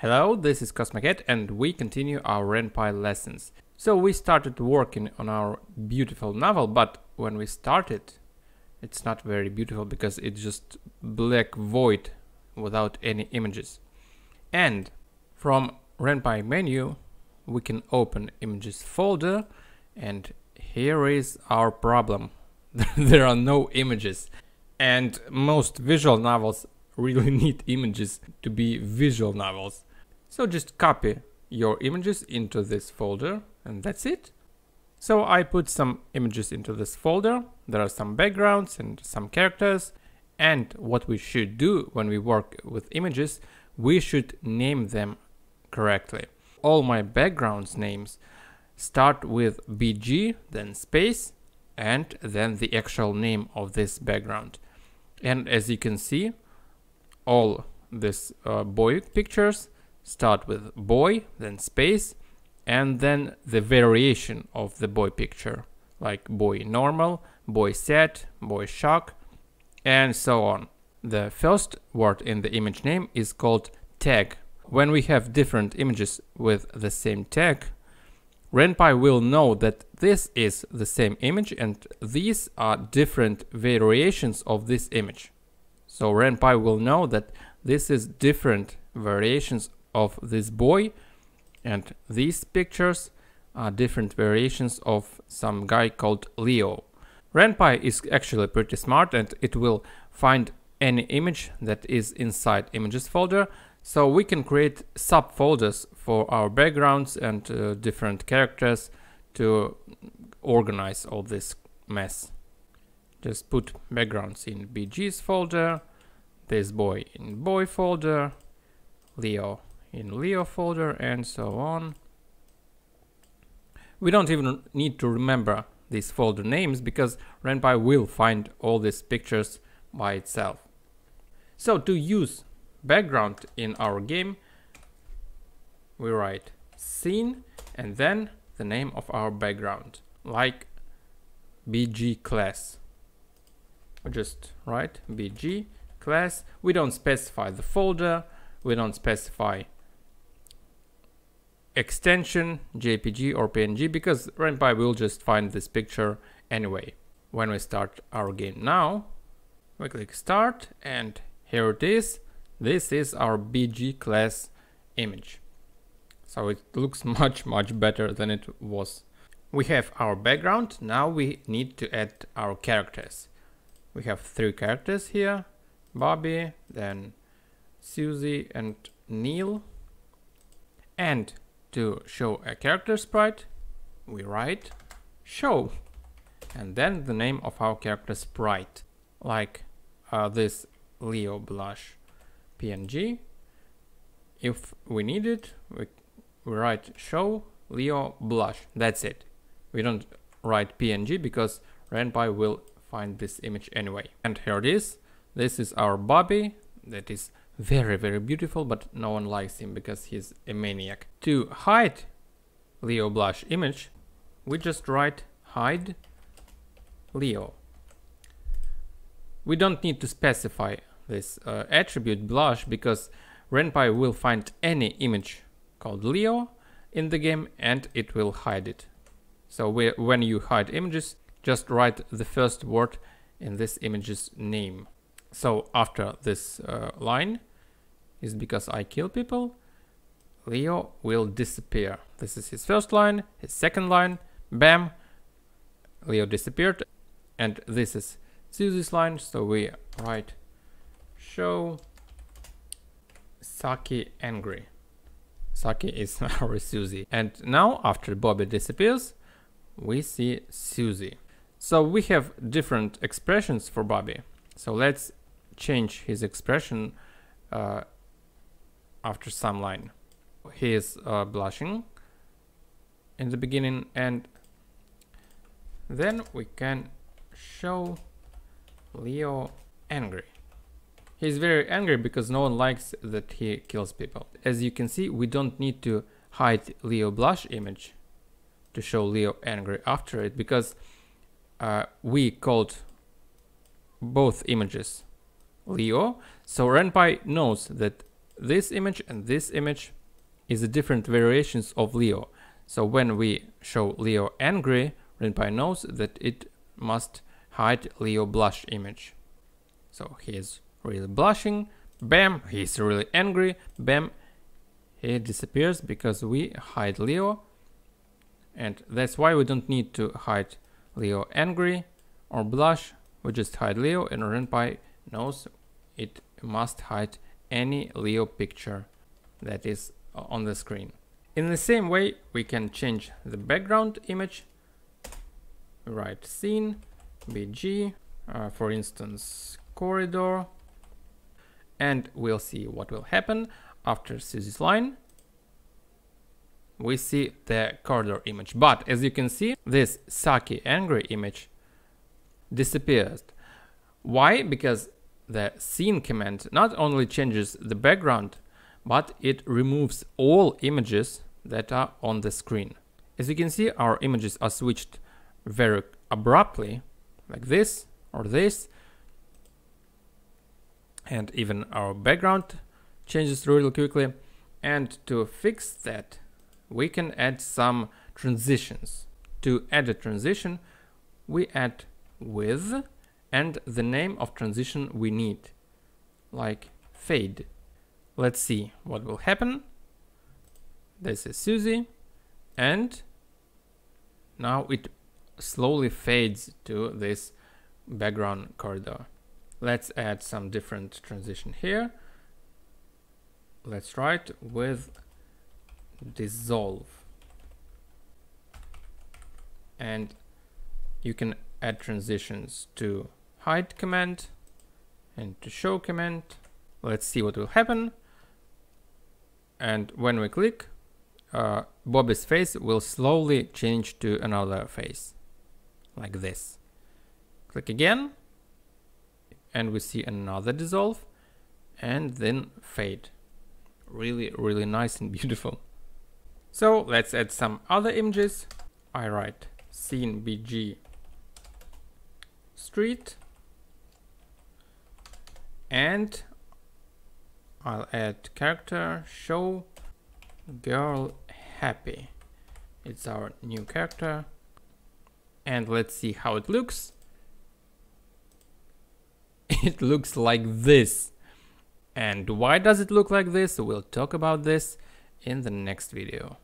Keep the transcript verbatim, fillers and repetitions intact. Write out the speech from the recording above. Hello, this is CosmoCat and we continue our RenPy lessons. So we started working on our beautiful novel, but when we started, it's not very beautiful because it's just black void without any images. And from RenPy menu, we can open images folder, and here is our problem. There are no images. And most visual novels really need images to be visual novels. So just copy your images into this folder and that's it. So I put some images into this folder. There are some backgrounds and some characters. And what we should do when we work with images, we should name them correctly. All my backgrounds names start with B G, then space, and then the actual name of this background. And as you can see, all this uh, boy pictures start with boy, then space, and then the variation of the boy picture, like boy normal, boy sad, boy shock, and so on. The first word in the image name is called tag. When we have different images with the same tag, RenPy will know that this is the same image and these are different variations of this image. So RenPy will know that this is different variations of this boy, and these pictures are different variations of some guy called Leo. RenPy is actually pretty smart and it will find any image that is inside images folder, so we can create subfolders for our backgrounds and uh, different characters to organize all this mess. Just put backgrounds in B G's folder, this boy in boy folder, Leo in Leo folder, and so on. We don't even need to remember these folder names because RenPy will find all these pictures by itself. So to use background in our game, we write scene and then the name of our background, like B G class. Just write B G class. We don't specify the folder, we don't specify extension, J P G or P N G, because RenPy will just find this picture anyway. When we start our game now, we click start and here it is. This is our B G class image. So it looks much much better than it was. We have our background, now we need to add our characters. We have three characters here, Bobby, then Susie and Neil. And to show a character sprite, we write show and then the name of our character sprite, like uh, this Leo blush P N G. If we need it, we, we write show Leo blush. That's it. We don't write P N G because RenPy will find this image anyway. And here it is. This is our Bobby that is very very beautiful, but no one likes him because he's a maniac. To hide Leo blush image, we just write hide Leo. We don't need to specify this uh, attribute blush because RenPy will find any image called Leo in the game and it will hide it. So we, when you hide images, just write the first word in this image's name. So after this uh, line, is because I kill people, Leo will disappear. This is his first line, his second line, bam, Leo disappeared. And this is Susie's line, so we write show Saki angry. Saki is our Susie. And now after Bobby disappears, we see Susie. So we have different expressions for Bobby. So let's change his expression uh, after some line. He is uh, blushing in the beginning, and then we can show Leo angry. He's very angry because no one likes that he kills people. As you can see, we don't need to hide Leo blush image to show Leo angry after it, because Uh, we called both images Leo, so RenPy knows that this image and this image is the different variations of Leo. So when we show Leo angry, RenPy knows that it must hide Leo blush image. So he is really blushing, bam, he's really angry, bam, he disappears because we hide Leo. And that's why we don't need to hide Leo angry or blush, we just hide Leo, and RenPy knows it must hide any Leo picture that is on the screen. In the same way, we can change the background image, right scene, B G, uh, for instance, corridor, and we'll see what will happen after Susie's line. We see the corridor image, but as you can see, this Saki angry image disappears. Why? Because the scene command not only changes the background, but it removes all images that are on the screen. As you can see, our images are switched very abruptly, like this or this, and even our background changes really quickly. And to fix that, we can add some transitions. To add a transition, we add with and the name of transition we need, like fade. Let's see what will happen. This is Susie, and now it slowly fades to this background corridor. Let's add some different transition here. Let's write with dissolve, and you can add transitions to hide command and to show command. Let's see what will happen. And when we click, uh, Bobby's face will slowly change to another face, like this. Click again, and we see another dissolve, and then fade. Really, really nice and beautiful. So let's add some other images. I write scene B G street, and I'll add character show girl happy. It's our new character, and let's see how it looks. It looks like this. And why does it look like this? We'll talk about this in the next video.